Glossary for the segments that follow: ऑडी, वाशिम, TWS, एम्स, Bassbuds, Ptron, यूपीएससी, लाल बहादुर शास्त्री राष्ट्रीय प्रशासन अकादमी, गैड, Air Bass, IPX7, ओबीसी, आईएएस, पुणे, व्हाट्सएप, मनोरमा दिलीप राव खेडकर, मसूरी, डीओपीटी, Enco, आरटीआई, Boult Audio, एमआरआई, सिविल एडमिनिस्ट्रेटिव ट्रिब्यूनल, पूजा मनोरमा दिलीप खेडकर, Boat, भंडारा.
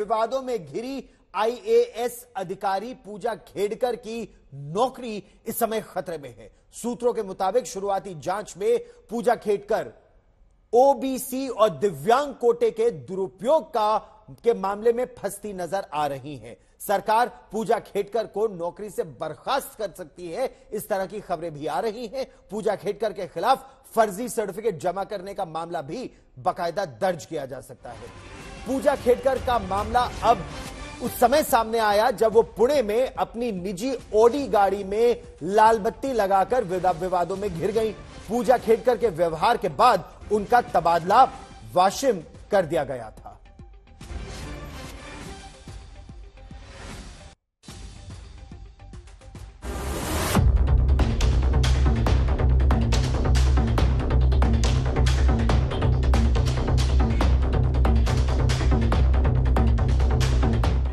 विवादों में घिरी आईएएस अधिकारी पूजा खेडकर की नौकरी इस समय खतरे में है। सूत्रों के मुताबिक शुरुआती जांच में पूजा खेडकर ओबीसी और दिव्यांग कोटे के दुरुपयोग के मामले में फंसती नजर आ रही हैं। सरकार पूजा खेडकर को नौकरी से बर्खास्त कर सकती है, इस तरह की खबरें भी आ रही हैं। पूजा खेडकर के खिलाफ फर्जी सर्टिफिकेट जमा करने का मामला भी बाकायदा दर्ज किया जा सकता है। पूजा खेडकर का मामला अब उस समय सामने आया जब वो पुणे में अपनी निजी ओडी गाड़ी में लाल बत्ती लगाकर विवादों में घिर गई। पूजा खेडकर के व्यवहार के बाद उनका तबादला वाशिम कर दिया गया था।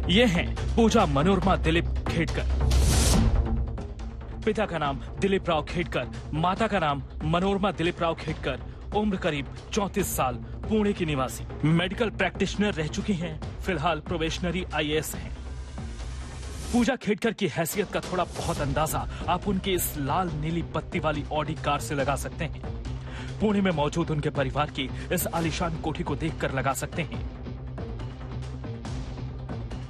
ये हैं पूजा मनोरमा दिलीप खेडकर। पिता का नाम दिलीप राव खेडकर, माता का नाम मनोरमा दिलीप राव खेडकर, उम्र करीब 34 साल, पुणे की निवासी, मेडिकल प्रैक्टिशनर रह चुकी हैं, फिलहाल प्रोबेशनरी आईएएस हैं। पूजा खेडकर की हैसियत का थोड़ा बहुत अंदाजा आप उनके इस लाल नीली बत्ती वाली ऑडी कार से लगा सकते हैं। पुणे में मौजूद उनके परिवार की इस आलीशान कोठी को देखकर लगा सकते हैं।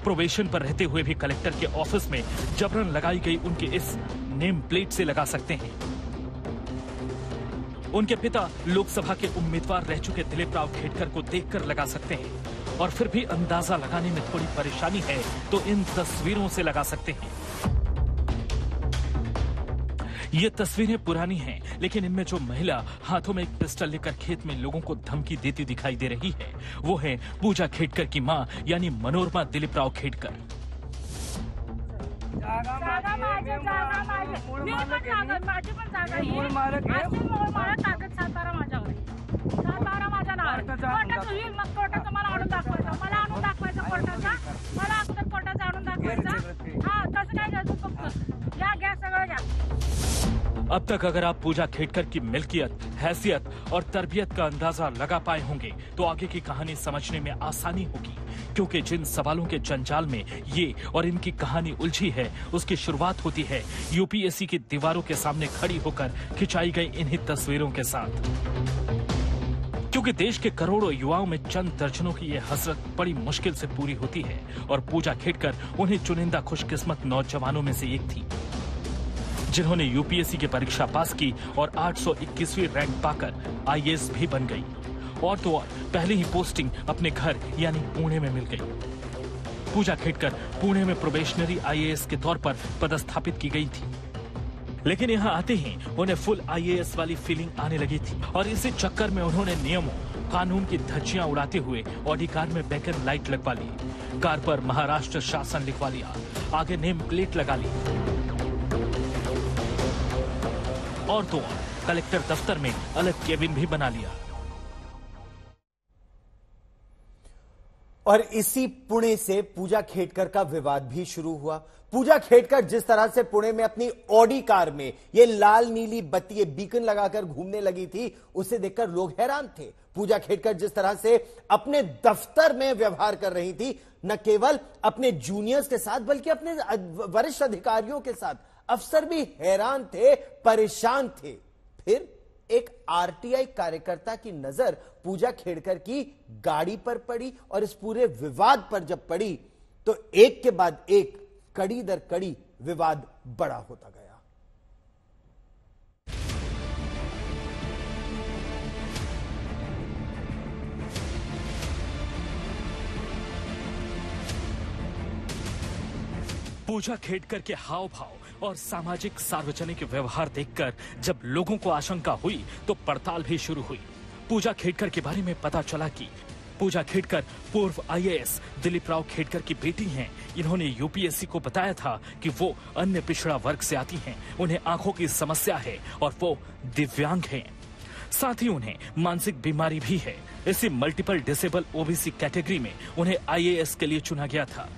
प्रोबेशन पर रहते हुए भी कलेक्टर के ऑफिस में जबरन लगाई गई उनके इस नेम प्लेट से लगा सकते हैं। उनके पिता लोकसभा के उम्मीदवार रह चुके दिलीप राव खेडकर को देखकर लगा सकते हैं और फिर भी अंदाजा लगाने में थोड़ी परेशानी है तो इन तस्वीरों से लगा सकते हैं। ये तस्वीरें पुरानी हैं, लेकिन इनमें जो महिला हाथों में एक पिस्टल लेकर खेत में लोगों को धमकी देती दिखाई दे रही है वो है पूजा खेडकर की मां यानी मनोरमा दिलीप राव खेडकर। अब तक अगर आप पूजा खेडकर की मिल्कियत, हैसियत और तरबियत का अंदाजा लगा पाए होंगे तो आगे की कहानी समझने में आसानी होगी, क्योंकि जिन सवालों के जंजाल में ये और इनकी कहानी उलझी है उसकी शुरुआत होती है यूपीएससी की दीवारों के सामने खड़ी होकर खिंचाई गई इन्हीं तस्वीरों के साथ। क्योंकि देश के करोड़ों युवाओं में चंद दर्जनों की ये हसरत बड़ी मुश्किल से पूरी होती है और पूजा खेडकर उन्हीं चुनिंदा खुशकिस्मत नौजवानों में से एक थी जिन्होंने यूपीएससी की परीक्षा पास की और 821वीं रैंक पाकर आईएएस भी बन गई और तो और पहले ही पोस्टिंग अपने घर यानी पुणे में मिल गई। पूजा खेडकर पुणे में प्रोबेशनरी आईएएस के तौर पर पदस्थापित की गई थी, लेकिन यहाँ आते ही उन्हें फुल आईएएस वाली फीलिंग आने लगी थी और इसी चक्कर में उन्होंने नियमों कानून की धज्जियां उड़ाते हुए ऑडी कार में बैकन लाइट लगवा ली, कार पर महाराष्ट्र शासन लिखवा लिया, आगे नेम प्लेट लगा ली और तो कलेक्टर दफ्तर में अलग केबिन भी बना लिया। और इसी पुणे से पूजा खेडकर का विवाद भी शुरू हुआ। पूजा खेडकर जिस तरह से पुणे में अपनी ऑडी कार में ये लाल नीली बत्ती ये बीकन लगाकर घूमने लगी थी उसे देखकर लोग हैरान थे। पूजा खेडकर जिस तरह से अपने दफ्तर में व्यवहार कर रही थी न केवल अपने जूनियर्स के साथ बल्कि अपने वरिष्ठ अधिकारियों के साथ, अफसर भी हैरान थे, परेशान थे। फिर एक आरटीआई कार्यकर्ता की नजर पूजा खेडकर की गाड़ी पर पड़ी और इस पूरे विवाद पर जब पड़ी तो एक के बाद एक कड़ी दर कड़ी विवाद बड़ा होता गया। पूजा खेडकर के हाव भाव और सामाजिक सार्वजनिक व्यवहार देखकर जब लोगों को आशंका हुई तो पड़ताल भी शुरू हुई। पूजा खेडकर के बारे में पता चला कि पूजा खेडकर पूर्व आईएएस दिलीप राव खेडकर की बेटी हैं। इन्होंने यूपीएससी को बताया था कि वो अन्य पिछड़ा वर्ग से आती हैं, उन्हें आंखों की समस्या है और वो दिव्यांग हैं, साथ ही उन्हें मानसिक बीमारी भी है। इसी मल्टीपल डिसेबल ओबीसी कैटेगरी में उन्हें आईएएस के लिए चुना गया था।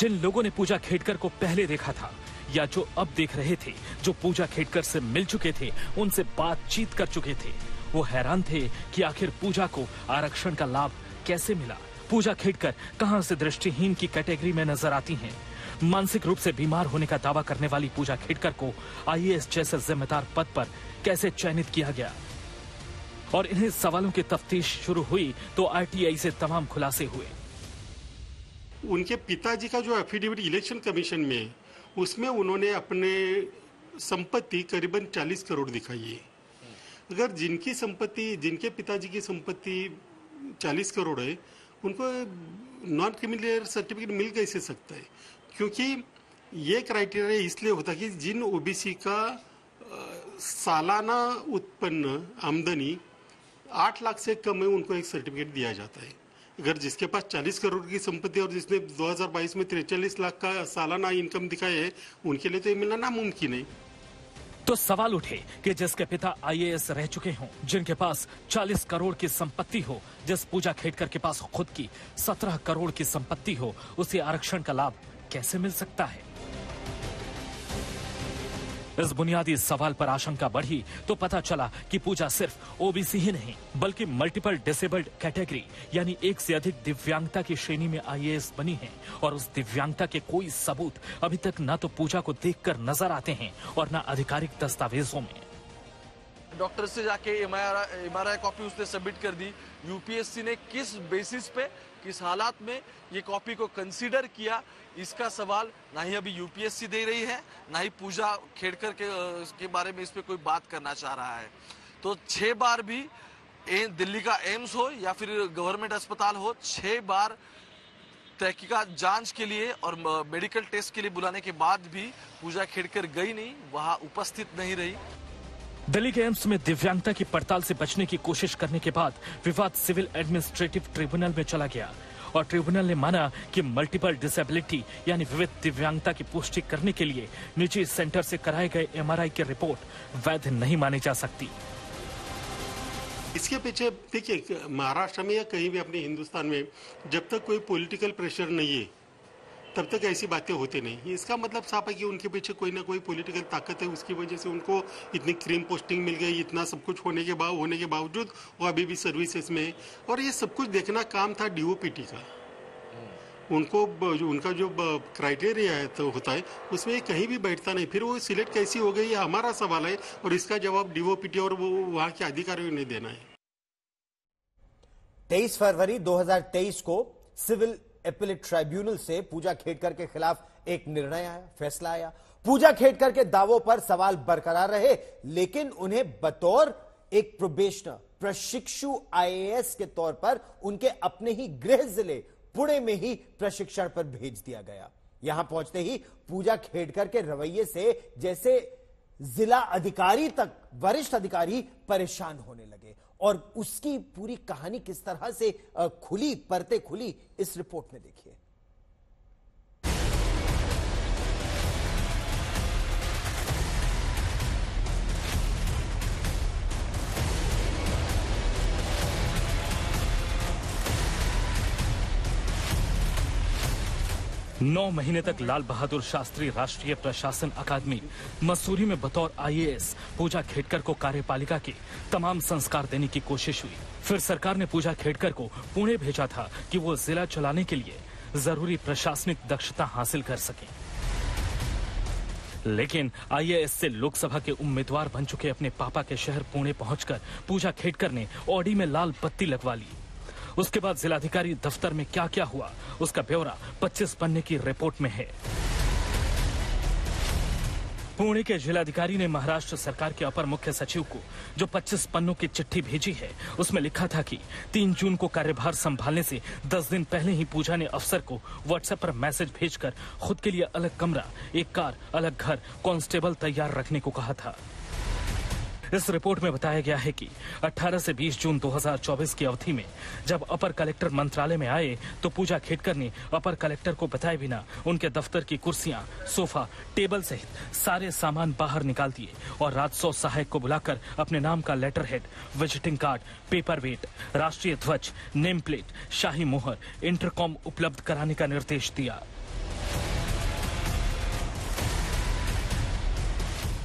जिन लोगों ने पूजा खेडकर को पहले देखा था या जो अब देख रहे थे, जो पूजा खेडकर से मिल चुके थे, उनसे बातचीत कर चुके थे, वो हैरान थे कि आखिर पूजा को आरक्षण का लाभ कैसे मिला। पूजा खेडकर कहां से दृष्टिहीन की कैटेगरी में नजर आती हैं। मानसिक रूप से बीमार होने का दावा करने वाली पूजा खेडकर को आईएएस जैसे जिम्मेदार पद पर कैसे चयनित किया गया। और इन्हीं सवालों की तफ्तीश शुरू हुई तो आरटीआई से तमाम खुलासे हुए। उनके पिताजी का जो एफिडेविट इलेक्शन कमीशन में, उसमें उन्होंने अपने संपत्ति करीबन 40 करोड़ दिखाई है। अगर जिनकी संपत्ति, जिनके पिताजी की संपत्ति 40 करोड़ है, उनको नॉन क्रिमिनल सर्टिफिकेट मिल कैसे सकता है? क्योंकि ये क्राइटेरिया इसलिए होता कि जिन ओबीसी का सालाना उत्पन्न आमदनी 8 लाख से कम है, उनको एक सर्टिफिकेट दिया जाता है। अगर जिसके पास 40 करोड़ की संपत्ति और जिसने 2022 में 43 लाख का सालाना इनकम दिखाई है, उनके लिए तो ये मिलना नामुमकिन है। तो सवाल उठे कि जिसके पिता आईएएस रह चुके हों, जिनके पास 40 करोड़ की संपत्ति हो, जिस पूजा खेडकर के पास खुद की 17 करोड़ की संपत्ति हो, उसे आरक्षण का लाभ कैसे मिल सकता है? इस बुनियादी सवाल पर आशंका बढ़ी तो पता चला कि पूजा सिर्फ ओबीसी ही नहीं बल्कि मल्टीपल डिसेबल्ड कैटेगरी यानी एक से अधिक दिव्यांगता की श्रेणी में आईएएस बनी है। और उस दिव्यांगता के कोई सबूत अभी तक ना तो पूजा को देखकर नजर आते हैं और ना आधिकारिक दस्तावेजों में। डॉक्टर से जाके एमआरआई कॉपी उसने सबमिट कर दी। यूपीएससी ने किस बेसिस पे, किस हालात में ये कॉपी को कंसीडर किया, इसका सवाल ना ही अभी यूपीएससी दे रही है, ना ही पूजा खेडकर के बारे में इस पे कोई बात करना चाह रहा है। तो 6 बार भी दिल्ली का एम्स हो या फिर गवर्नमेंट अस्पताल हो, 6 बार तहकीकात जांच के लिए और मेडिकल टेस्ट के लिए बुलाने के बाद भी पूजा खेडकर गई नहीं, वहाँ उपस्थित नहीं रही। दिल्ली के एम्स में दिव्यांगता की पड़ताल से बचने की कोशिश करने के बाद विवाद सिविल एडमिनिस्ट्रेटिव ट्रिब्यूनल में चला गया और ट्रिब्यूनल ने माना कि मल्टीपल डिसेबिलिटी यानी विविध दिव्यांगता की पुष्टि करने के लिए निजी सेंटर से कराए गए एमआरआई की रिपोर्ट वैध नहीं मानी जा सकती। इसके पीछे देखिए, महाराष्ट्र में या कहीं भी अपने हिंदुस्तान में जब तक कोई पॉलिटिकल प्रेशर नहीं है तब तक ऐसी बातें होती नहीं। इसका मतलब साफ है कि उनके पीछे कोई ना कोई पॉलिटिकल ताकत है, उसकी वजह से उनको इतनी क्रीम पोस्टिंग मिल गई। इतना सब कुछ होने के बावजूद वो अभी भी सर्विसेज में है। और ये सब कुछ देखना काम था डीओपीटी का। उनको उनका जो क्राइटेरिया होता है उसमें कहीं भी बैठता नहीं। फिर वो सिलेक्ट कैसी हो गई, हमारा सवाल है। और इसका जवाब डीओपीटी और वो वहाँ के अधिकारियों ने देना है। 23 फरवरी 2023 को सिविल एपिलेट ट्राइब्यूनल से पूजा खेडकर के खिलाफ एक निर्णय आया, फैसला आया। पूजा खेडकर के दावों पर सवाल बरकरार रहे, लेकिन उन्हें बतौर एक प्रोबेशनर प्रशिक्षु आईएएस के तौर पर उनके अपने ही गृह जिले पुणे में ही प्रशिक्षण पर भेज दिया गया। यहां पहुंचते ही पूजा खेडकर के रवैये से जैसे जिला अधिकारी तक वरिष्ठ अधिकारी परेशान होने लगे। और उसकी पूरी कहानी किस तरह से खुली, परतें खुली, इस रिपोर्ट में देखिए। नौ महीने तक लाल बहादुर शास्त्री राष्ट्रीय प्रशासन अकादमी मसूरी में बतौर आईएएस पूजा खेडकर को कार्यपालिका के तमाम संस्कार देने की कोशिश हुई। फिर सरकार ने पूजा खेडकर को पुणे भेजा था कि वो जिला चलाने के लिए जरूरी प्रशासनिक दक्षता हासिल कर सके। लेकिन आईएएस से लोकसभा के उम्मीदवार बन चुके अपने पापा के शहर पुणे पहुंचकर पूजा खेडकर ने ऑडी में लाल बत्ती लगवा ली। उसके बाद जिलाधिकारी दफ्तर में क्या क्या हुआ, उसका ब्यौरा 25 पन्ने की रिपोर्ट में है। पुणे के जिलाधिकारी ने महाराष्ट्र सरकार के अपर मुख्य सचिव को जो 25 पन्नों की चिट्ठी भेजी है, उसमें लिखा था कि 3 जून को कार्यभार संभालने से 10 दिन पहले ही पूजा ने अफसर को व्हाट्सएप पर मैसेज भेजकर खुद के लिए अलग कमरा, एक कार, अलग घर, कांस्टेबल तैयार रखने को कहा था। इस रिपोर्ट में बताया गया है कि 18 से 20 जून 2024 की अवधि में जब अपर कलेक्टर मंत्रालय में आए तो पूजा खेडकर ने अपर कलेक्टर को बताए बिना उनके दफ्तर की कुर्सियां, सोफा, टेबल सहित सारे सामान बाहर निकाल दिए और राजस्व सहायक को बुलाकर अपने नाम का letter head, visiting card, paper weight, राष्ट्रीय ध्वज, नेम प्लेट, शाही मोहर, इंटरकॉम उपलब्ध कराने का निर्देश दिया।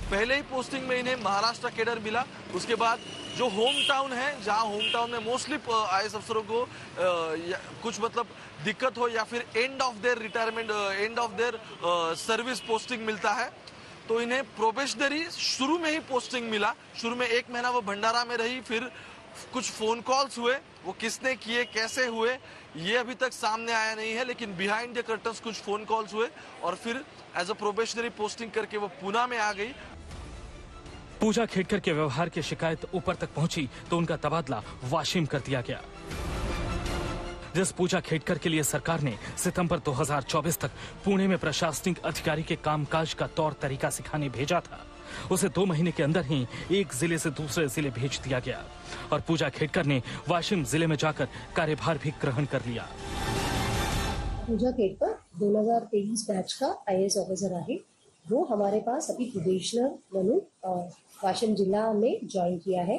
पहले ही पोस्टिंग में इन्हें महाराष्ट्र कैडर मिला। उसके बाद जो होम टाउन है, जहां होम टाउन में मोस्टली आईएएस अफसरों को कुछ मतलब दिक्कत हो या फिर end of their retirement, end of their service posting मिलता है, तो इन्हें प्रोबेशनरी शुरू में ही पोस्टिंग मिला। शुरू में 1 महीना वो भंडारा में रही, फिर कुछ फोन कॉल्स हुए, वो किसने किए, कैसे हुए, ये अभी तक सामने आया नहीं है, लेकिन बिहाइंड द कर्टन्स कुछ फोन कॉल्स हुए और फिर एज अ प्रोबेशनरी पोस्टिंग करके वो पुणे में आ गई। पूजा खेडकर के व्यवहार की शिकायत ऊपर तक पहुंची तो उनका तबादला वाशिम कर दिया गया। जिस पूजा खेडकर के लिए सरकार ने सितंबर 2024 तक पुणे में प्रशासनिक अधिकारी के कामकाज का तौर तरीका सिखाने भेजा था, उसे 2 महीने के अंदर ही एक जिले से दूसरे जिले भेज दिया गया और पूजा खेडकर ने वाशिम जिले में जाकर कार्यभार भी ग्रहण कर लिया। पूजा खेडकर 2023 बैच का आईएएस ऑफिसर है। वो हमारे पास अभी प्रोबेशनर बने और वाशिम जिला में ज्वाइन किया है।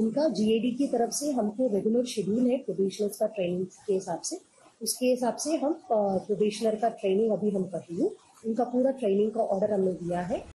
उनका जीएडी की तरफ से हमको रेगुलर शेड्यूल है प्रोबेशनर्स का ट्रेनिंग के हिसाब से, उसके हिसाब से हम प्रोबेशनर का ट्रेनिंग अभी हम कर रहे हैं। उनका पूरा ट्रेनिंग का ऑर्डर हमने दिया है।